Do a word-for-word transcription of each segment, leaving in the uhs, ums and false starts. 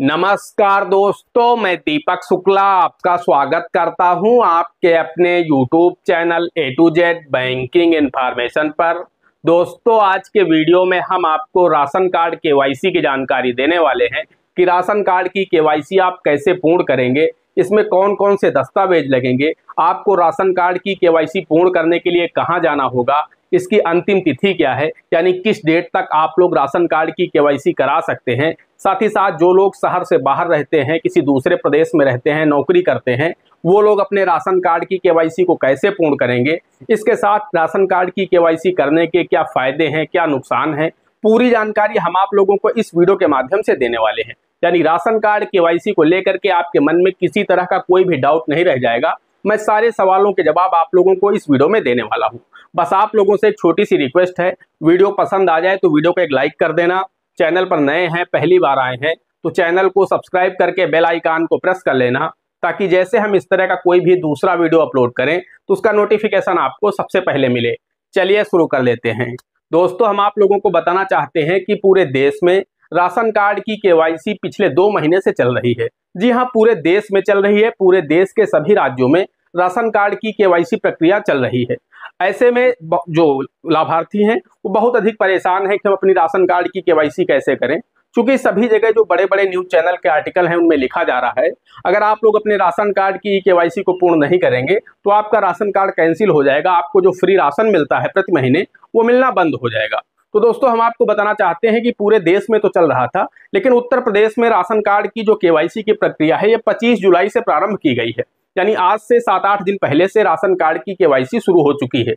नमस्कार दोस्तों, मैं दीपक शुक्ला आपका स्वागत करता हूं आपके अपने YouTube channel A to Z banking information पर। दोस्तों, आज के वीडियो में हम आपको राशन कार्ड केवाईसी की जानकारी देने वाले हैं कि राशन कार्ड की केवाईसी आप कैसे पूर्ण करेंगे, इसमें कौन कौन से दस्तावेज लगेंगे, आपको राशन कार्ड की केवाईसी पूर्ण करने के लिए कहाँ जाना होगा, इसकी अंतिम तिथि क्या है, यानी किस डेट तक आप लोग राशन कार्ड की केवाईसी करा सकते हैं। साथ ही साथ जो लोग शहर से बाहर रहते हैं, किसी दूसरे प्रदेश में रहते हैं, नौकरी करते हैं, वो लोग अपने राशन कार्ड की केवाईसी को कैसे पूर्ण करेंगे, इसके साथ राशन कार्ड की केवाईसी करने के क्या फायदे हैं, क्या नुकसान है, पूरी जानकारी हम आप लोगों को इस वीडियो के माध्यम से देने वाले हैं। यानी राशन कार्ड केवाईसी को लेकर के आपके मन में किसी तरह का कोई भी डाउट नहीं रह जाएगा। मैं सारे सवालों के जवाब आप लोगों को इस वीडियो में देने वाला हूँ। बस आप लोगों से एक छोटी सी रिक्वेस्ट है, वीडियो पसंद आ जाए तो वीडियो को एक लाइक कर देना। चैनल पर नए हैं, पहली बार आए हैं तो चैनल को सब्सक्राइब करके बेल आइकान को प्रेस कर लेना, ताकि जैसे हम इस तरह का कोई भी दूसरा वीडियो अपलोड करें तो उसका नोटिफिकेशन आपको सबसे पहले मिले। चलिए शुरू कर लेते हैं। दोस्तों, हम आप लोगों को बताना चाहते हैं कि पूरे देश में राशन कार्ड की केवाईसी पिछले दो महीने से चल रही है। जी हाँ, पूरे देश में चल रही है। पूरे देश के सभी राज्यों में राशन कार्ड की केवाईसी प्रक्रिया चल रही है। ऐसे में जो लाभार्थी हैं वो बहुत अधिक परेशान हैं कि हम अपनी राशन कार्ड की केवाईसी कैसे करें, क्योंकि सभी जगह जो बड़े बड़े न्यूज़ चैनल के आर्टिकल हैं उनमें लिखा जा रहा है अगर आप लोग अपने राशन कार्ड की केवाईसी को पूर्ण नहीं करेंगे तो आपका राशन कार्ड कैंसिल हो जाएगा, आपको जो फ्री राशन मिलता है प्रति महीने वो मिलना बंद हो जाएगा। तो दोस्तों, हम आपको बताना चाहते हैं कि पूरे देश में तो चल रहा था, लेकिन उत्तर प्रदेश में राशन कार्ड की जो केवाईसी की प्रक्रिया है ये पच्चीस जुलाई से प्रारंभ की गई है। यानी आज से सात आठ दिन पहले से राशन कार्ड की केवाईसी शुरू हो चुकी है।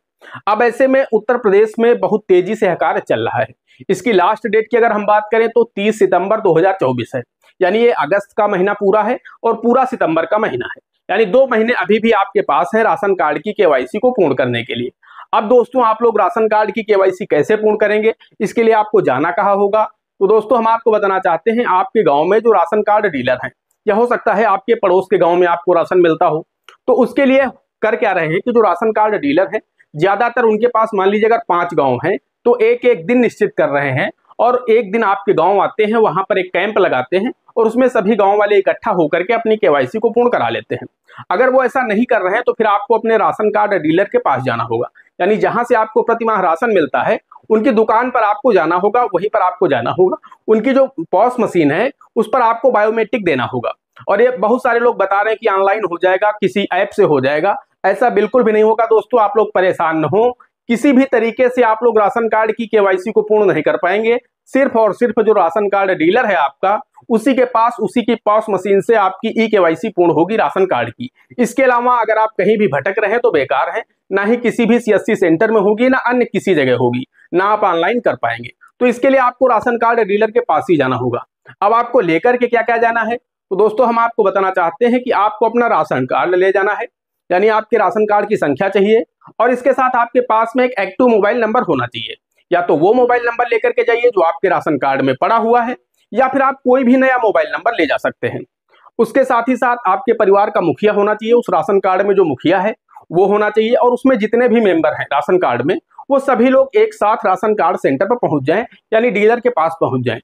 अब ऐसे में उत्तर प्रदेश में बहुत तेजी से यह कार्य चल रहा है। इसकी लास्ट डेट की अगर हम बात करें तो तीस सितंबर दो हजार चौबीस है। यानी ये अगस्त का महीना पूरा है और पूरा सितंबर का महीना है, यानी दो महीने अभी भी आपके पास है राशन कार्ड की केवाईसी को पूर्ण करने के लिए। अब दोस्तों, आप लोग राशन कार्ड की केवाईसी कैसे पूर्ण करेंगे, इसके लिए आपको जाना कहाँ होगा। तो दोस्तों, हम आपको बताना चाहते हैं आपके गांव में जो राशन कार्ड डीलर हैं, या हो सकता है आपके पड़ोस के गांव में आपको राशन मिलता हो, तो उसके लिए कर क्या रहे हैं कि जो राशन कार्ड डीलर हैं ज्यादातर उनके पास मान लीजिए अगर पाँच गाँव हैं तो एक एक दिन निश्चित कर रहे हैं और एक दिन आपके गाँव आते हैं, वहाँ पर एक कैंप लगाते हैं और उसमें सभी गाँव वाले इकट्ठा होकर के अपनी केवाईसी को पूर्ण करा लेते हैं। अगर वो ऐसा नहीं कर रहे हैं तो फिर आपको अपने राशन कार्ड डीलर के पास जाना होगा, यानी जहां से आपको प्रतिमाह राशन मिलता है उनकी दुकान पर आपको जाना होगा, वहीं पर आपको जाना होगा, उनकी जो पॉस मशीन है उस पर आपको बायोमेट्रिक देना होगा। और ये बहुत सारे लोग बता रहे हैं कि ऑनलाइन हो जाएगा, किसी ऐप से हो जाएगा, ऐसा बिल्कुल भी नहीं होगा। दोस्तों, आप लोग परेशान न हो, किसी भी तरीके से आप लोग राशन कार्ड की केवाईसी को पूर्ण नहीं कर पाएंगे। सिर्फ और सिर्फ जो राशन कार्ड डीलर है आपका, उसी के पास उसी की पॉस मशीन से आपकी ई केवाईसी पूर्ण होगी राशन कार्ड की। इसके अलावा अगर आप कहीं भी भटक रहे हैं तो बेकार है, ना ही किसी भी सीएससी सेंटर में होगी, ना अन्य किसी जगह होगी, ना आप ऑनलाइन कर पाएंगे। तो इसके लिए आपको राशन कार्ड डीलर के पास ही जाना होगा। अब आपको लेकर के क्या क्या जाना है, तो दोस्तों हम आपको बताना चाहते हैं कि आपको अपना राशन कार्ड ले जाना है, यानी आपके राशन कार्ड की संख्या चाहिए और इसके साथ आपके पास में एक एक्टिव मोबाइल नंबर होना चाहिए। या तो वो मोबाइल नंबर लेकर के जाइए जो आपके राशन कार्ड में पड़ा हुआ है, या फिर आप कोई भी नया मोबाइल नंबर ले जा सकते हैं। उसके साथ ही साथ आपके परिवार का मुखिया होना चाहिए, उस राशन कार्ड में जो मुखिया है वो होना चाहिए, और उसमें जितने भी मेंबर हैं राशन कार्ड में वो सभी लोग एक साथ राशन कार्ड सेंटर पर पहुंच जाएं, यानी डीलर के पास पहुंच जाएं।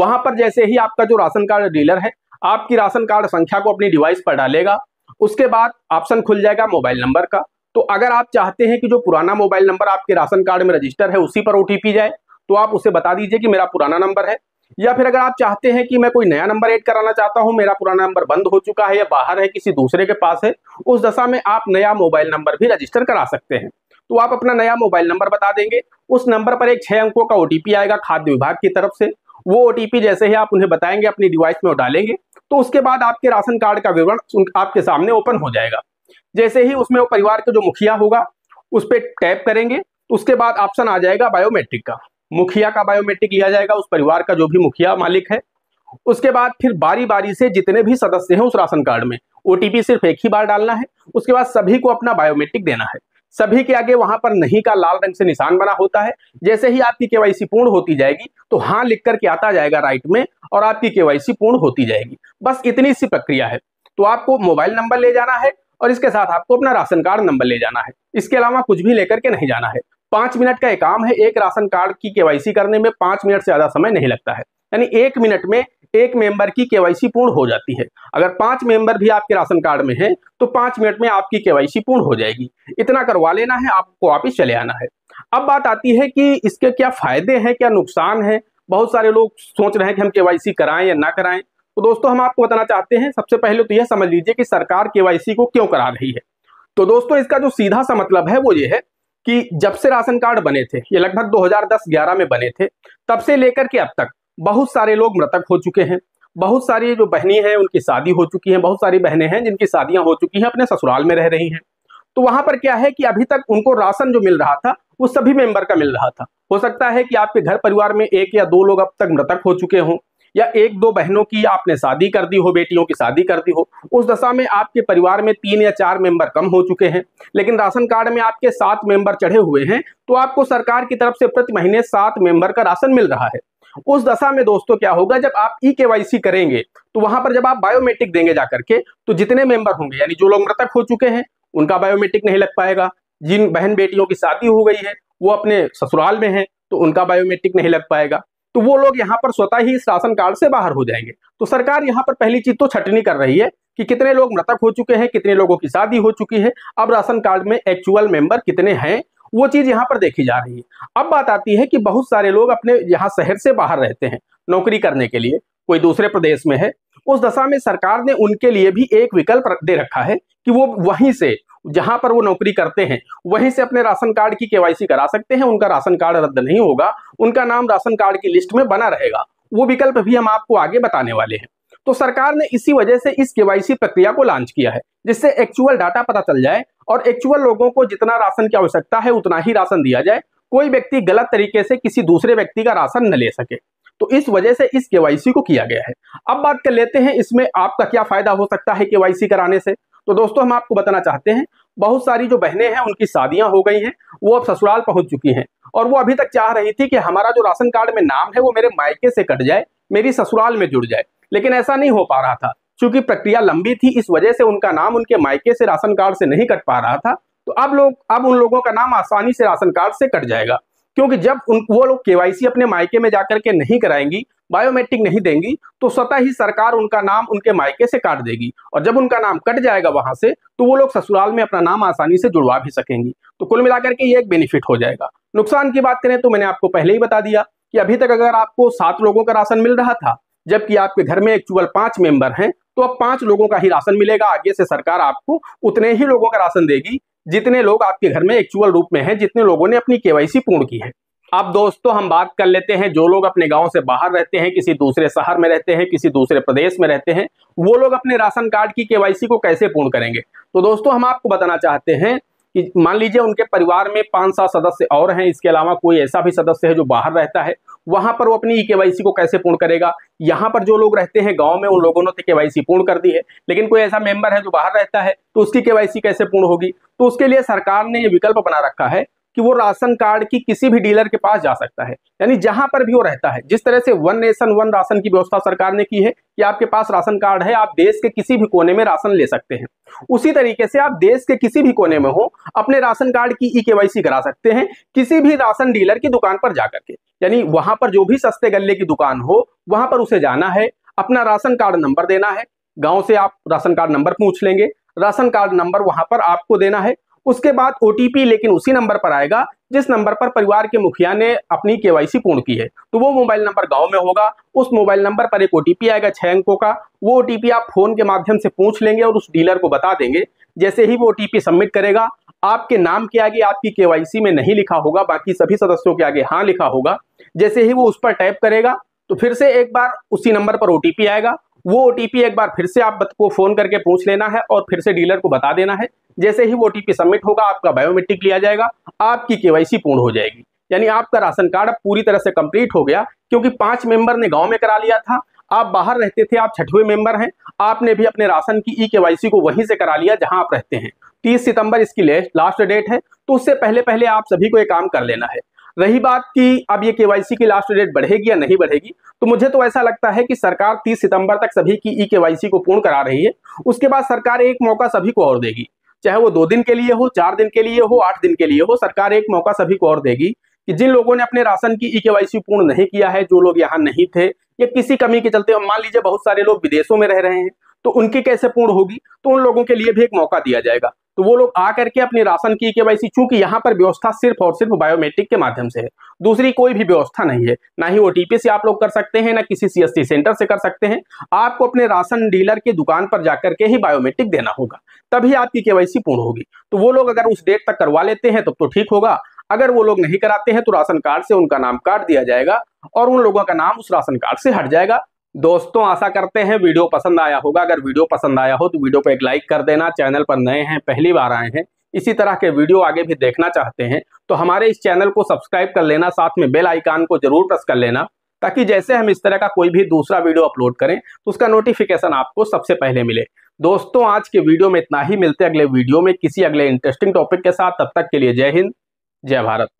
वहां पर जैसे ही आपका जो राशन कार्ड डीलर है आपकी राशन कार्ड संख्या को अपनी डिवाइस पर डालेगा, उसके बाद ऑप्शन खुल जाएगा मोबाइल नंबर का। तो अगर आप चाहते हैं कि जो पुराना मोबाइल नंबर आपके राशन कार्ड में रजिस्टर है उसी पर ओटीपी जाए तो आप उसे बता दीजिए कि मेरा पुराना नंबर है, या फिर अगर आप चाहते हैं कि मैं कोई नया नंबर ऐड कराना चाहता हूं, मेरा पुराना नंबर बंद हो चुका है या बाहर है, किसी दूसरे के पास है, उस दशा में आप नया मोबाइल नंबर भी रजिस्टर करा सकते हैं। तो आप अपना नया मोबाइल नंबर बता देंगे, उस नंबर पर एक छह अंकों का ओटीपी आएगा खाद्य विभाग की तरफ से। वो ओटीपी जैसे ही आप उन्हें बताएंगे अपनी डिवाइस में डालेंगे तो उसके बाद आपके राशन कार्ड का विवरण आपके सामने ओपन हो जाएगा। जैसे ही उसमें वो परिवार का जो मुखिया होगा उस पर टैप करेंगे, उसके बाद ऑप्शन आ जाएगा बायोमेट्रिक का, मुखिया का बायोमेट्रिक लिया जाएगा, उस परिवार का जो भी मुखिया मालिक है। उसके बाद फिर बारी बारी से जितने भी सदस्य हैं उस राशन कार्ड में, ओटीपी सिर्फ एक ही बार डालना है, उसके बाद सभी को अपना बायोमेट्रिक देना है। सभी के आगे वहां पर नहीं का लाल रंग से निशान बना होता है। जैसे ही आपकी केवाईसी पूर्ण होती जाएगी तो हाँ लिख करके आता जाएगा राइट में और आपकी केवाईसी पूर्ण होती जाएगी। बस इतनी सी प्रक्रिया है। तो आपको मोबाइल नंबर ले जाना है और इसके साथ आपको अपना राशन कार्ड नंबर ले जाना है, इसके अलावा कुछ भी लेकर के नहीं जाना है। पाँच मिनट का एक काम है, एक राशन कार्ड की केवाईसी करने में पाँच मिनट से ज़्यादा समय नहीं लगता है। यानी एक मिनट में एक मेंबर की केवाईसी पूर्ण हो जाती है। अगर पांच मेंबर भी आपके राशन कार्ड में हैं तो पांच मिनट में आपकी केवाईसी पूर्ण हो जाएगी। इतना करवा लेना है, आपको वापिस चले आना है। अब बात आती है कि इसके क्या फायदे हैं, क्या नुकसान है। बहुत सारे लोग सोच रहे हैं कि हम केवाईसी कराएं या ना कराएं। तो दोस्तों हम आपको बताना चाहते हैं, सबसे पहले तो यह समझ लीजिए कि सरकार केवाईसी को क्यों करा रही है। तो दोस्तों इसका जो सीधा सा मतलब है वो ये है कि जब से राशन कार्ड बने थे, ये लगभग दो हज़ार दस ग्यारह में बने थे, तब से लेकर के अब तक बहुत सारे लोग मृतक हो चुके हैं। बहुत सारी जो बहनी हैं उनकी शादी हो चुकी है, बहुत सारी बहनें हैं जिनकी शादियां हो चुकी हैं, अपने ससुराल में रह रही हैं। तो वहां पर क्या है कि अभी तक उनको राशन जो मिल रहा था वो सभी मेंबर का मिल रहा था। हो सकता है कि आपके घर परिवार में एक या दो लोग अब तक मृतक हो चुके हों, या एक दो बहनों की आपने शादी कर दी हो, बेटियों की शादी कर दी हो। उस दशा में आपके परिवार में तीन या चार मेंबर कम हो चुके हैं, लेकिन राशन कार्ड में आपके सात मेंबर चढ़े हुए हैं। तो आपको सरकार की तरफ से प्रति महीने सात मेंबर का राशन मिल रहा है। उस दशा में दोस्तों क्या होगा, जब आप ई केवाईसी करेंगे तो वहां पर जब आप बायोमेट्रिक देंगे जाकर के, तो जितने मेंबर होंगे, यानी जो लोग मृतक हो चुके हैं उनका बायोमेट्रिक नहीं लग पाएगा, जिन बहन बेटियों की शादी हो गई है वो अपने ससुराल में है तो उनका बायोमेट्रिक नहीं लग पाएगा। तो वो लोग यहाँ पर स्वतः ही इस राशन कार्ड से बाहर हो जाएंगे। तो सरकार यहाँ पर पहली चीज तो छटनी कर रही है कि कितने लोग मृतक हो चुके हैं, कितने लोगों की शादी हो चुकी है, अब राशन कार्ड में एक्चुअल मेंबर कितने हैं, वो चीज यहाँ पर देखी जा रही है। अब बात आती है कि बहुत सारे लोग अपने यहाँ शहर से बाहर रहते हैं नौकरी करने के लिए, कोई दूसरे प्रदेश में है। उस दशा में सरकार ने उनके लिए भी एक विकल्प दे रखा है कि वो वहीं से, जहां पर वो नौकरी करते हैं, वहीं से अपने राशन कार्ड की केवाईसी करा सकते हैं। उनका राशन कार्ड रद्द नहीं होगा, उनका नाम राशन कार्ड की लिस्ट में बना रहेगा। वो विकल्प भी हम आपको आगे बताने वाले हैं। तो सरकार ने इसी वजह से इस केवाईसी प्रक्रिया को लॉन्च किया है, जिससे एक्चुअल डाटा पता चल जाए और एक्चुअल लोगों को जितना राशन की आवश्यकता है उतना ही राशन दिया जाए, कोई व्यक्ति गलत तरीके से किसी दूसरे व्यक्ति का राशन न ले सके। तो इस वजह से इस केवाईसी को किया गया है। अब बात कर लेते हैं इसमें आपका क्या फायदा हो सकता है केवाईसी कराने से। तो दोस्तों हम आपको बताना चाहते हैं, बहुत सारी जो बहनें हैं उनकी शादियां हो गई हैं, वो अब ससुराल पहुंच चुकी हैं और वो अभी तक चाह रही थी कि हमारा जो राशन कार्ड में नाम है वो मेरे मायके से कट जाए, मेरी ससुराल में जुड़ जाए, लेकिन ऐसा नहीं हो पा रहा था। चूंकि प्रक्रिया लंबी थी, इस वजह से उनका नाम उनके मायके से राशन कार्ड से नहीं कट पा रहा था। तो अब लोग अब उन लोगों का नाम आसानी से राशन कार्ड से कट जाएगा, क्योंकि जब उन वो लोग केवाईसी अपने मायके में जाकर के नहीं कराएंगी, बायोमेट्रिक नहीं देंगी, तो स्वतः ही सरकार उनका नाम उनके मायके से काट देगी। और जब उनका नाम कट जाएगा वहां से, तो वो लोग ससुराल में अपना नाम आसानी से जुड़वा भी सकेंगी। तो कुल मिलाकर के ये एक बेनिफिट हो जाएगा। नुकसान की बात करें तो मैंने आपको पहले ही बता दिया कि अभी तक अगर आपको सात लोगों का राशन मिल रहा था, जबकि आपके घर में एक्चुअल पांच मेंबर हैं, तो अब पांच लोगों का ही राशन मिलेगा। आगे से सरकार आपको उतने ही लोगों का राशन देगी जितने लोग आपके घर में एक्चुअल रूप में हैं, जितने लोगों ने अपनी केवाईसी पूर्ण की है। अब दोस्तों हम बात कर लेते हैं जो लोग अपने गांव से बाहर रहते हैं, किसी दूसरे शहर में रहते हैं, किसी दूसरे प्रदेश में रहते हैं, वो लोग अपने राशन कार्ड की केवाईसी को कैसे पूर्ण करेंगे। तो दोस्तों हम आपको बताना चाहते हैं कि मान लीजिए उनके परिवार में पांच सात सदस्य और हैं, इसके अलावा कोई ऐसा भी सदस्य है जो बाहर रहता है, वहां पर वो अपनी ई केवाईसी को कैसे पूर्ण करेगा। यहाँ पर जो लोग रहते हैं गांव में, उन लोगों ने तो केवाईसी पूर्ण कर दी है, लेकिन कोई ऐसा मेंबर है जो बाहर रहता है तो उसकी केवाईसी कैसे पूर्ण होगी। तो उसके लिए सरकार ने ये विकल्प बना रखा है कि वो राशन कार्ड की किसी भी डीलर के पास जा सकता है, यानी जहां पर भी वो रहता है। जिस तरह से वन नेशन वन राशन की व्यवस्था सरकार ने की है कि आपके पास राशन कार्ड है, आप देश के किसी भी कोने में राशन ले सकते हैं, उसी तरीके से आप देश के किसी भी कोने में हो अपने राशन कार्ड की ई केवाईसी करा सकते हैं, किसी भी राशन डीलर की दुकान पर जाकर के। यानी वहां पर जो भी सस्ते गल्ले की दुकान हो, वहां पर उसे जाना है, अपना राशन कार्ड नंबर देना है। गाँव से आप राशन कार्ड नंबर पूछ लेंगे, राशन कार्ड नंबर वहां पर आपको देना है। उसके बाद ओटीपी लेकिन उसी नंबर पर आएगा जिस नंबर पर परिवार के मुखिया ने अपनी केवाईसी पूर्ण की है। तो वो मोबाइल नंबर गांव में होगा, उस मोबाइल नंबर पर एक ओटीपी आएगा छह अंकों का। वो ओटीपी आप फोन के माध्यम से पूछ लेंगे और उस डीलर को बता देंगे। जैसे ही वो ओटीपी सबमिट करेगा, आपके नाम के आगे आपकी केवाईसी में नहीं लिखा होगा, बाकी सभी सदस्यों के आगे हाँ लिखा होगा। जैसे ही वो उस पर टैप करेगा तो फिर से एक बार उसी नंबर पर ओटीपी आएगा। वो ओटीपी एक बार फिर से आप को फोन करके पूछ लेना है और फिर से डीलर को बता देना है। जैसे ही वो ओटीपी सबमिट होगा, आपका बायोमेट्रिक लिया जाएगा, आपकी केवाईसी पूर्ण हो जाएगी। यानी आपका राशन कार्ड अब पूरी तरह से कंप्लीट हो गया, क्योंकि पांच मेंबर ने गांव में करा लिया था, आप बाहर रहते थे, आप छठवें मेंबर हैं, आपने भी अपने राशन की ई केवाईसी को वहीं से करा लिया जहां आप रहते हैं। तीस सितंबर इसकी लास्ट डेट है, तो उससे पहले पहले आप सभी को ये काम कर लेना है। रही बात कि अब ये केवाईसी की लास्ट डेट बढ़ेगी या नहीं बढ़ेगी, तो मुझे तो ऐसा लगता है कि सरकार तीस सितंबर तक सभी की ई केवाईसी को पूर्ण करा रही है। उसके बाद सरकार एक मौका सभी को और देगी, चाहे वो दो दिन के लिए हो, चार दिन के लिए हो, आठ दिन के लिए हो, सरकार एक मौका सभी को और देगी कि जिन लोगों ने अपने राशन की ई केवाईसी पूर्ण नहीं किया है, जो लोग यहाँ नहीं थे, या किसी कमी के चलते, मान लीजिए बहुत सारे लोग विदेशों में रह रहे हैं तो उनकी कैसे पूर्ण होगी, तो उन लोगों के लिए भी एक मौका दिया जाएगा। तो वो लोग आ करके अपनी राशन की केवाईसी, चूंकि यहाँ पर व्यवस्था सिर्फ और सिर्फ बायोमेट्रिक के माध्यम से है, दूसरी कोई भी व्यवस्था नहीं है, ना ही ओटीपी से आप लोग कर सकते हैं, ना किसी सीएससी सेंटर से कर सकते हैं। आपको अपने राशन डीलर की दुकान पर जाकर के ही बायोमेट्रिक देना होगा, तभी आपकी केवाईसी पूर्ण होगी। तो वो लोग अगर उस डेट तक करवा लेते हैं तब तो ठीक होगा, अगर वो लोग नहीं कराते हैं तो राशन कार्ड से उनका नाम काट दिया जाएगा और उन लोगों का नाम उस राशन कार्ड से हट जाएगा। दोस्तों आशा करते हैं वीडियो पसंद आया होगा, अगर वीडियो पसंद आया हो तो वीडियो को एक लाइक कर देना। चैनल पर नए हैं, पहली बार आए हैं, इसी तरह के वीडियो आगे भी देखना चाहते हैं तो हमारे इस चैनल को सब्सक्राइब कर लेना, साथ में बेल आइकान को जरूर प्रेस कर लेना, ताकि जैसे हम इस तरह का कोई भी दूसरा वीडियो अपलोड करें तो उसका नोटिफिकेशन आपको सबसे पहले मिले। दोस्तों आज के वीडियो में इतना ही, मिलते हैं अगले वीडियो में किसी अगले इंटरेस्टिंग टॉपिक के साथ। तब तक के लिए जय हिंद, जय भारत।